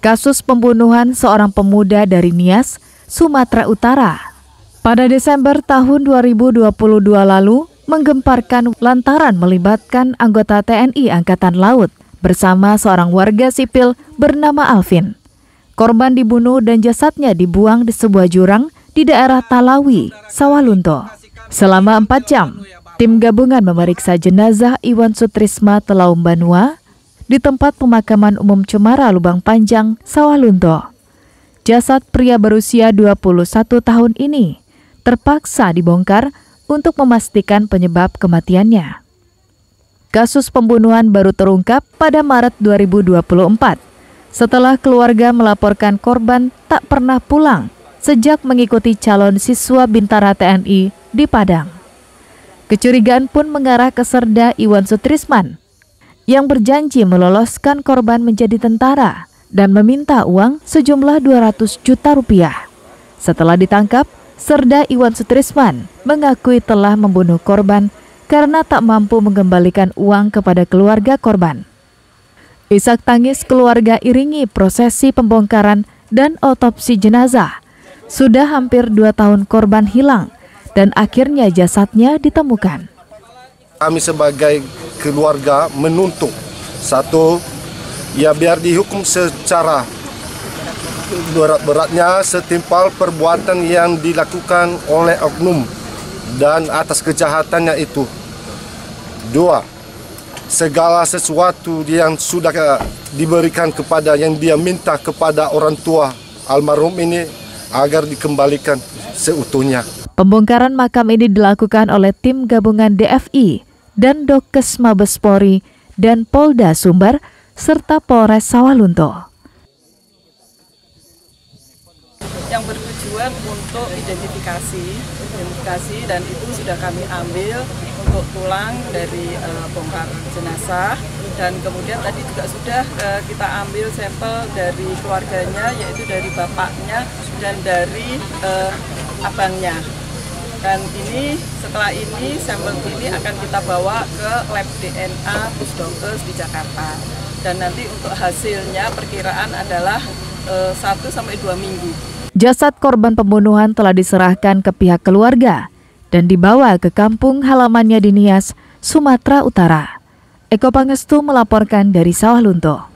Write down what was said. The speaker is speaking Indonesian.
kasus pembunuhan seorang pemuda dari Nias, Sumatera Utara pada Desember tahun 2022 lalu menggemparkan lantaran melibatkan anggota TNI Angkatan Laut bersama seorang warga sipil bernama Alvin. Korban dibunuh dan jasadnya dibuang di sebuah jurang di daerah Talawi, Sawahlunto. Selama 4 jam, tim gabungan memeriksa jenazah Iwan Sutrisna Telaumbanua di tempat pemakaman umum Cemara Lubang Panjang, Sawahlunto. Jasad pria berusia 21 tahun ini terpaksa dibongkar untuk memastikan penyebab kematiannya. Kasus pembunuhan baru terungkap pada Maret 2024 setelah keluarga melaporkan korban tak pernah pulang sejak mengikuti calon siswa bintara TNI di Padang. Kecurigaan pun mengarah ke Serda Iwan Sutrisman yang berjanji meloloskan korban menjadi tentara dan meminta uang sejumlah 200 juta rupiah. Setelah ditangkap, Serda Iwan Sutrisman mengakui telah membunuh korban karena tak mampu mengembalikan uang kepada keluarga korban. Isak tangis keluarga iringi prosesi pembongkaran dan otopsi jenazah. Sudah hampir 2 tahun korban hilang dan akhirnya jasadnya ditemukan. Kami sebagai keluarga menuntut satu, ya biar dihukum secara berat-beratnya setimpal perbuatan yang dilakukan oleh oknum dan atas kejahatannya itu. 2. Segala sesuatu yang sudah diberikan kepada, yang dia minta kepada orang tua almarhum ini agar dikembalikan seutuhnya. Pembongkaran makam ini dilakukan oleh tim gabungan DFI dan Dokes Mabespori dan Polda Sumbar serta Polres Sawahlunto. Yang bertujuan untuk identifikasi dan itu sudah kami ambil untuk tulang dari bongkar jenazah dan kemudian tadi juga sudah kita ambil sampel dari keluarganya, yaitu dari bapaknya dan dari abangnya. Dan ini setelah ini sampel ini akan kita bawa ke lab DNA Pusdokkes di Jakarta. Dan nanti untuk hasilnya perkiraan adalah 1-2 minggu. Jasad korban pembunuhan telah diserahkan ke pihak keluarga dan dibawa ke kampung halamannya di Nias, Sumatera Utara. Eko Pangestu melaporkan dari Sawahlunto.